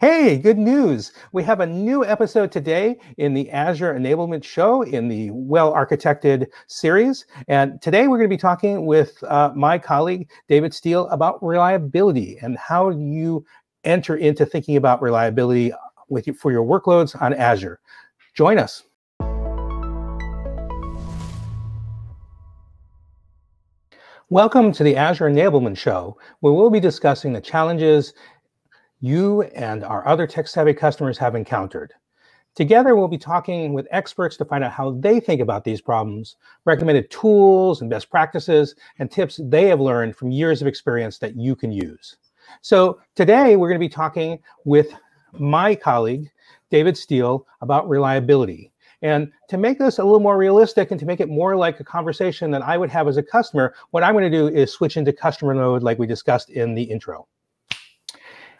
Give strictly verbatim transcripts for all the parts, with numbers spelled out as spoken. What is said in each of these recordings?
Hey, good news. We have a new episode today in the Azure Enablement Show in the Well-Architected series. And today we're going to be talking with uh, my colleague, David Steele, about reliability and how you enter into thinking about reliability with you, for your workloads on Azure. Join us. Welcome to the Azure Enablement Show, where we'll be discussing the challenges you and our other tech-savvy customers have encountered. Together, we'll be talking with experts to find out how they think about these problems, recommended tools and best practices, and tips they have learned from years of experience that you can use. So today, we're going to be talking with my colleague, David Steele, about reliability. And to make this a little more realistic and to make it more like a conversation that I would have as a customer, what I'm going to do is switch into customer mode like we discussed in the intro.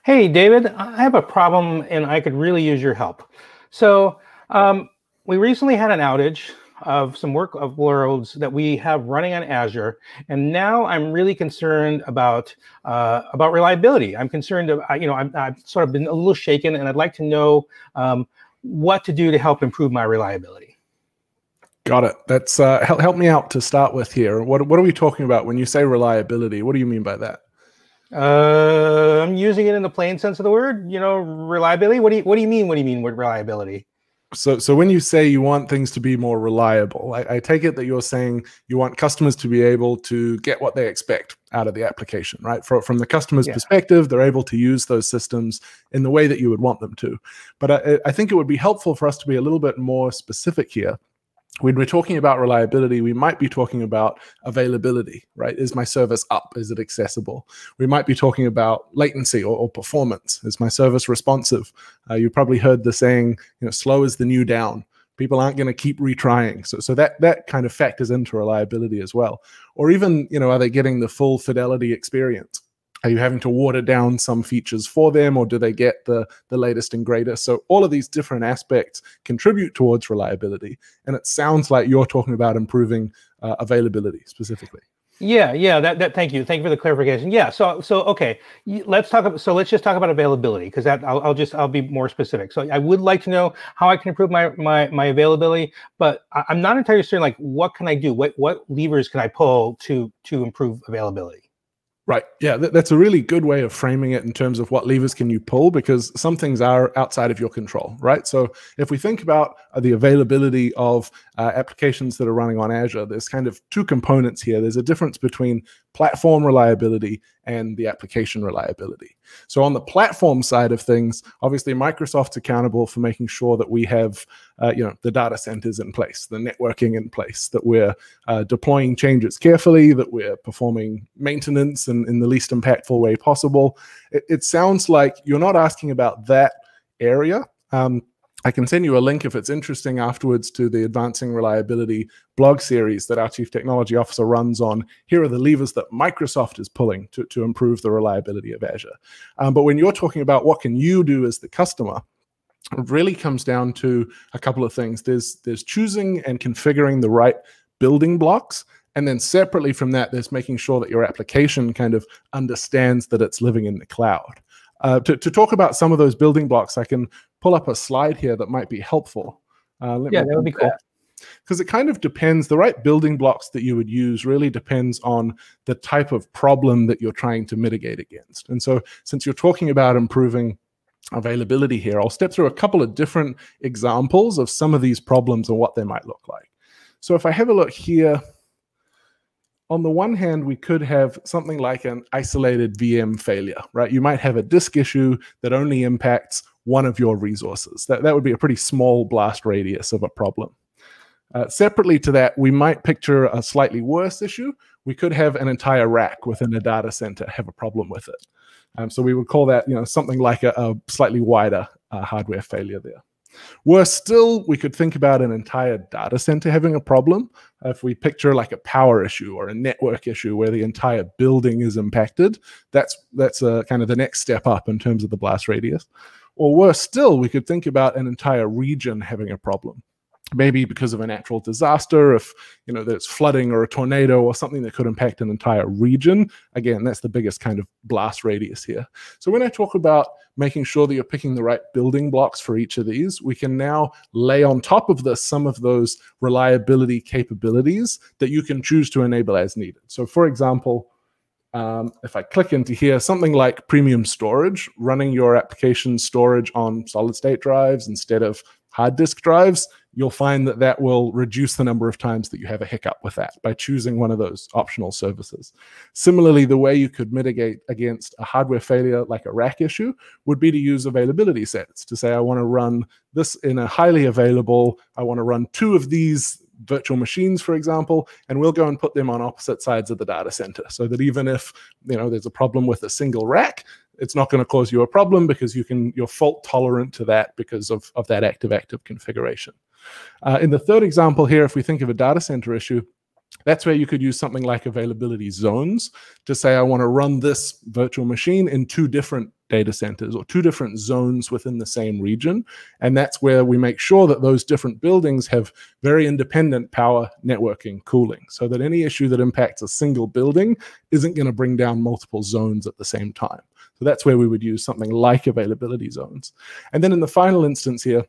Hey, David, I have a problem and I could really use your help. So um, we recently had an outage of some workloads that we have running on Azure. And now I'm really concerned about, uh, about reliability. I'm concerned, about, you know, I've, I've sort of been a little shaken and I'd like to know um, what to do to help improve my reliability. Got it. That's, uh, help, help me out to start with here. What, what are we talking about when you say reliability? What do you mean by that? Uh, I'm using it in the plain sense of the word, you know, reliability. What do you, what do you mean? What do you mean with reliability? So, so when you say you want things to be more reliable, I, I take it that you're saying you want customers to be able to get what they expect out of the application, right? For, from the customer's yeah. perspective, they're able to use those systems in the way that you would want them to. But I, I think it would be helpful for us to be a little bit more specific here. When we're talking about reliability, we might be talking about availability, right? Is my service up? Is it accessible? We might be talking about latency or, or performance. Is my service responsive? Uh, you probably heard the saying, you know, slow is the new down. People aren't going to keep retrying. So, so that, that kind of factors into reliability as well. Or even, you know, are they getting the full fidelity experience? Are you having to water down some features for them, or do they get the, the latest and greatest? So all of these different aspects contribute towards reliability. And it sounds like you're talking about improving uh, availability specifically. Yeah, yeah, that, that, thank you. Thank you for the clarification. Yeah, so, so okay, let's talk about, so let's just talk about availability, because that I'll, I'll just, I'll be more specific. So I would like to know how I can improve my, my, my availability, but I'm not entirely certain, like, what can I do? What, what levers can I pull to, to improve availability? Right. Yeah, th that's a really good way of framing it in terms of what levers can you pull, because some things are outside of your control, right? So if we think about the availability of uh, applications that are running on Azure, there's kind of two components here. There's a difference between platform reliability and the application reliability. So on the platform side of things, obviously Microsoft's accountable for making sure that we have uh, you know, the data centers in place, the networking in place, that we're uh, deploying changes carefully, that we're performing maintenance in, in the least impactful way possible. It, it sounds like you're not asking about that area. Um, I can send you a link if it's interesting afterwards to the Advancing Reliability blog series that our Chief Technology Officer runs on. Here are the levers that Microsoft is pulling to, to improve the reliability of Azure. Um, but when you're talking about what can you do as the customer, it really comes down to a couple of things. There's, there's choosing and configuring the right building blocks. And then separately from that, there's making sure that your application kind of understands that it's living in the cloud. Uh, to, to talk about some of those building blocks, I can pull up a slide here that might be helpful. Uh, let yeah, me that would be cool. Because it kind of depends, the right building blocks that you would use really depends on the type of problem that you're trying to mitigate against. And so since you're talking about improving availability here, I'll step through a couple of different examples of some of these problems and what they might look like. So if I have a look here, on the one hand, we could have something like an isolated V M failure, right? You might have a disk issue that only impacts one of your resources. That, that would be a pretty small blast radius of a problem. Uh, separately to that, we might picture a slightly worse issue. We could have an entire rack within a data center have a problem with it. Um, so we would call that, you know, something like a, a slightly wider uh, hardware failure there. Worse still, we could think about an entire data center having a problem. If we picture like a power issue or a network issue where the entire building is impacted, that's that's a, kind of the next step up in terms of the blast radius. Or worse still, we could think about an entire region having a problem. maybe because of a natural disaster, if you know that it's flooding or a tornado or something that could impact an entire region. Again, that's the biggest kind of blast radius here. So when I talk about making sure that you're picking the right building blocks for each of these, we can now lay on top of this some of those reliability capabilities that you can choose to enable as needed. So for example, Um, if I click into here, something like premium storage, running your application storage on solid state drives instead of hard disk drives, you'll find that that will reduce the number of times that you have a hiccup with that by choosing one of those optional services. Similarly, the way you could mitigate against a hardware failure like a rack issue would be to use availability sets to say, I want to run this in a highly available, I want to run two of these virtual machines, for example, and we'll go and put them on opposite sides of the data center so that even if you know there's a problem with a single rack, it's not going to cause you a problem because you can, you're fault tolerant to that because of, of that active-active configuration. Uh, in the third example here, if we think of a data center issue, that's where you could use something like availability zones to say, I want to run this virtual machine in two different data centers or two different zones within the same region. And that's where we make sure that those different buildings have very independent power, networking, cooling, so that any issue that impacts a single building isn't going to bring down multiple zones at the same time. So that's where we would use something like availability zones. And then in the final instance here,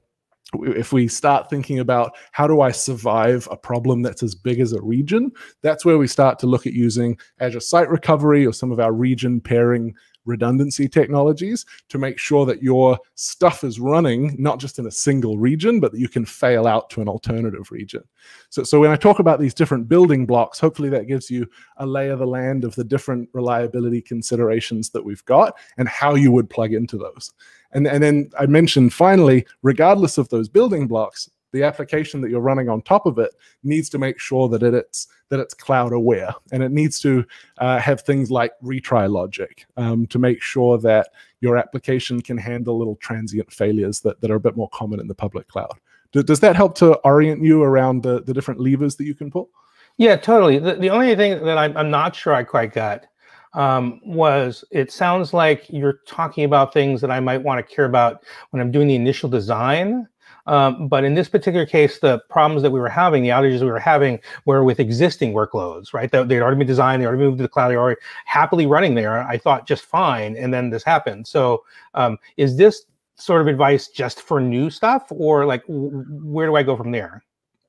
if we start thinking about how do I survive a problem that's as big as a region, that's where we start to look at using Azure Site Recovery or some of our region pairing redundancy technologies to make sure that your stuff is running not just in a single region, but that you can fail out to an alternative region. So, so when I talk about these different building blocks, hopefully that gives you a lay of the land of the different reliability considerations that we've got and how you would plug into those. And, and then I mentioned finally, regardless of those building blocks, the application that you're running on top of it needs to make sure that it's that it's cloud aware, and it needs to uh, have things like retry logic um, to make sure that your application can handle little transient failures that, that are a bit more common in the public cloud. Do, does that help to orient you around the, the different levers that you can pull? Yeah, totally. The, the only thing that I'm, I'm not sure I quite got um, was it sounds like you're talking about things that I might want to care about when I'm doing the initial design. Um, but in this particular case, the problems that we were having, the outages we were having, were with existing workloads, right? They'd already been designed, they already moved to the cloud, they were already happily running there, I thought just fine, and then this happened. So um, is this sort of advice just for new stuff, or like, where do I go from there?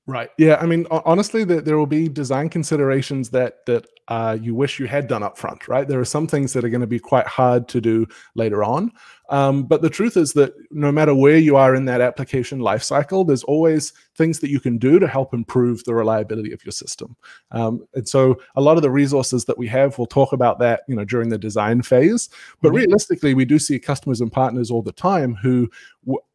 Right. Yeah. I mean, honestly, that there will be design considerations that that uh, you wish you had done up front, right? There are some things that are going to be quite hard to do later on. Um, but the truth is that no matter where you are in that application lifecycle, there's always things that you can do to help improve the reliability of your system. Um, and so a lot of the resources that we have, we'll talk about that, you know, during the design phase. But mm-hmm. realistically, we do see customers and partners all the time who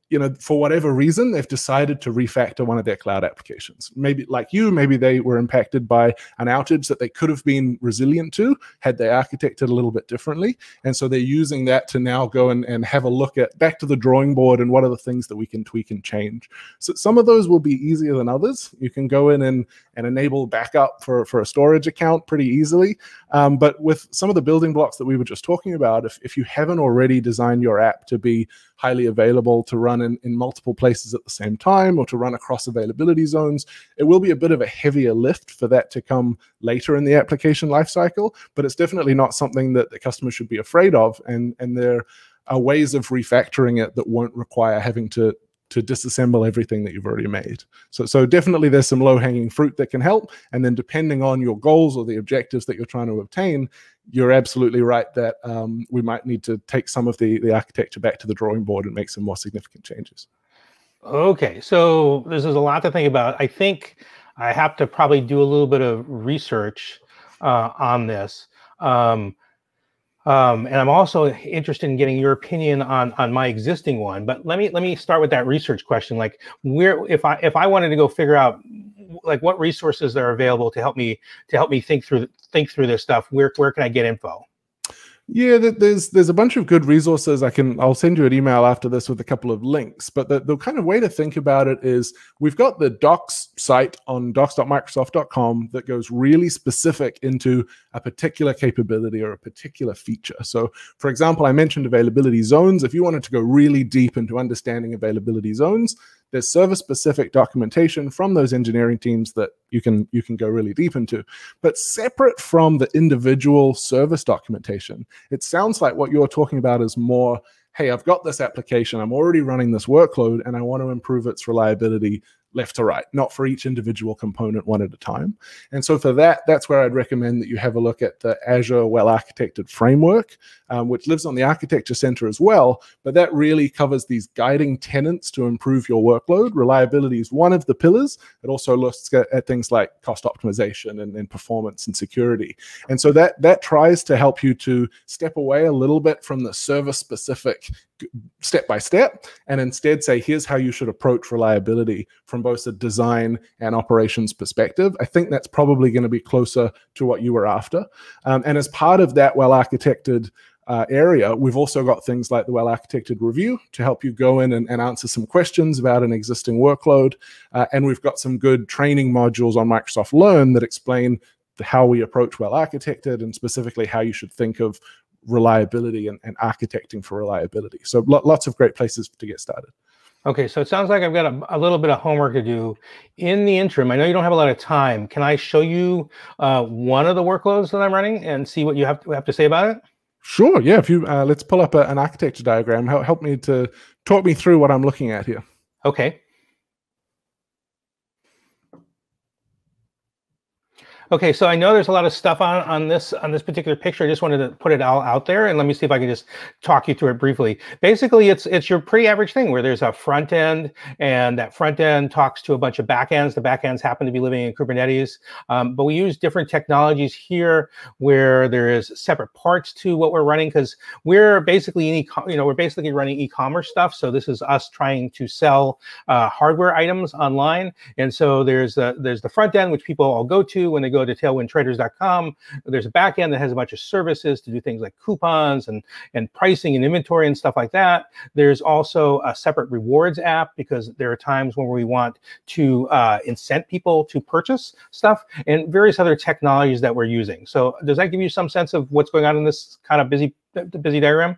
you know, for whatever reason, they've decided to refactor one of their cloud applications. Maybe like you, maybe they were impacted by an outage that they could have been resilient to had they architected a little bit differently. And so they're using that to now go and, and have a look at back to the drawing board and what are the things that we can tweak and change. So some of those will be easier than others. You can go in and, and enable backup for, for a storage account pretty easily. Um, but with some of the building blocks that we were just talking about, if, if you haven't already designed your app to be highly available to run in, in multiple places at the same time or to run across availability zones, it will be a bit of a heavier lift for that to come later in the application lifecycle, but it's definitely not something that the customer should be afraid of. And, and there are ways of refactoring it that won't require having to to disassemble everything that you've already made. So, so definitely there's some low-hanging fruit that can help. And then depending on your goals or the objectives that you're trying to obtain, you're absolutely right that um, we might need to take some of the, the architecture back to the drawing board and make some more significant changes. Okay, so this is a lot to think about. I think I have to probably do a little bit of research uh, on this. Um, Um, and I'm also interested in getting your opinion on on my existing one. But let me let me start with that research question. Like, where if I if I wanted to go figure out like what resources are available to help me to help me think through think through this stuff, where where can I get info? Yeah, there's there's a bunch of good resources. I can I'll send you an email after this with a couple of links. But the, the kind of way to think about it is we've got the docs site on docs dot microsoft dot com that goes really specific into a particular capability or a particular feature. So, for example, I mentioned availability zones. If you wanted to go really deep into understanding availability zones, There's service-specific documentation from those engineering teams that you can you can go really deep into. But separate from the individual service documentation, it sounds like what you're talking about is more, hey, I've got this application, I'm already running this workload, and I want to improve its reliability left to right, not for each individual component one at a time. And so for that, that's where I'd recommend that you have a look at the Azure Well-Architected Framework, um, which lives on the Architecture Center as well, but that really covers these guiding tenets to improve your workload. Reliability is one of the pillars. It also looks at things like cost optimization and, and performance and security. And so that, that tries to help you to step away a little bit from the service-specific step-by-step, and instead say, here's how you should approach reliability from both a design and operations perspective. I think that's probably going to be closer to what you were after. Um, and as part of that well-architected uh, area, we've also got things like the well-architected review to help you go in and, and answer some questions about an existing workload. Uh, and we've got some good training modules on Microsoft Learn that explain the, how we approach well-architected and specifically how you should think of reliability and, and architecting for reliability. So lo lots of great places to get started. Okay, so it sounds like I've got a, a little bit of homework to do. In the interim, I know you don't have a lot of time. Can I show you uh, one of the workloads that I'm running and see what you have to, have to say about it? Sure, yeah. If you uh, let's pull up a, an architecture diagram. Help, help me to talk me through what I'm looking at here. Okay. Okay, so I know there's a lot of stuff on on this on this particular picture. I just wanted to put it all out there, and let me see if I can just talk you through it briefly. Basically, it's it's your pretty average thing where there's a front end, and that front end talks to a bunch of back ends. The back ends happen to be living in Kubernetes, um, but we use different technologies here where there is separate parts to what we're running, because we're basically in you know we're basically running e-commerce stuff. So this is us trying to sell uh, hardware items online, and so there's uh, there's the front end which people all go to when they go. Go to tailwind traders dot com. There's a back end that has a bunch of services to do things like coupons and, and pricing and inventory and stuff like that. There's also a separate rewards app because there are times when we want to uh, incent people to purchase stuff, and various other technologies that we're using. So does that give you some sense of what's going on in this kind of busy, busy diagram?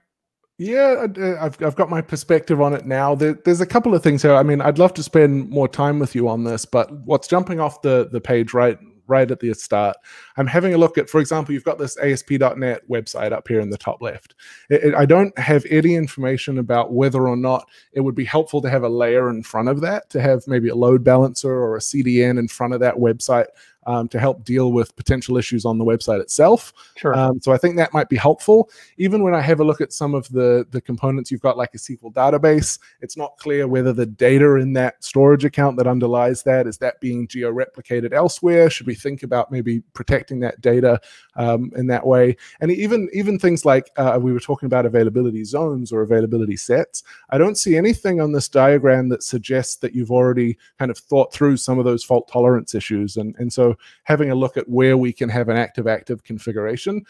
Yeah, I've, I've got my perspective on it now. There, there's a couple of things here. I mean, I'd love to spend more time with you on this, but what's jumping off the, the page right right at the start, I'm having a look at, for example, you've got this A S P dot net website up here in the top left. It, it, I don't have any information about whether or not it would be helpful to have a layer in front of that, to have maybe a load balancer or a C D N in front of that website um, to help deal with potential issues on the website itself. Sure. Um, so I think that might be helpful. Even when I have a look at some of the, the components, you've got like a S Q L database, it's not clear whether the data in that storage account that underlies that, is that being geo-replicated elsewhere? Should we think about maybe protecting that data um, in that way? And even, even things like uh, we were talking about availability zones or availability sets. I don't see anything on this diagram that suggests that you've already kind of thought through some of those fault tolerance issues. And, and so having a look at where we can have an active-active configuration.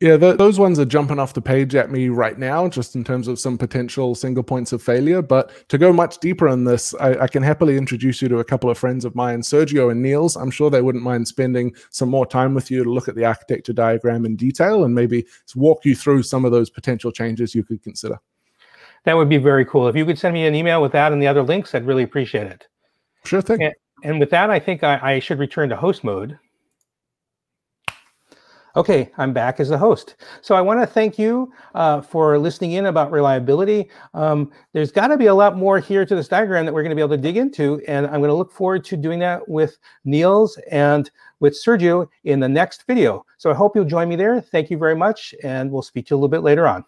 Yeah, th those ones are jumping off the page at me right now, just in terms of some potential single points of failure. But to go much deeper on this, I, I can happily introduce you to a couple of friends of mine, Sergio and Niels. I'm sure they wouldn't mind spending some more time with you to look at the architecture diagram in detail and maybe walk you through some of those potential changes you could consider. That would be very cool. If you could send me an email with that and the other links, I'd really appreciate it. Sure thing. And, and with that, I think I, I should return to host mode. Okay, I'm back as the host. So I want to thank you uh, for listening in about reliability. Um, there's got to be a lot more here to this diagram that we're going to be able to dig into, and I'm going to look forward to doing that with Niels and with Sergio in the next video. So I hope you'll join me there. Thank you very much, and we'll speak to you a little bit later on.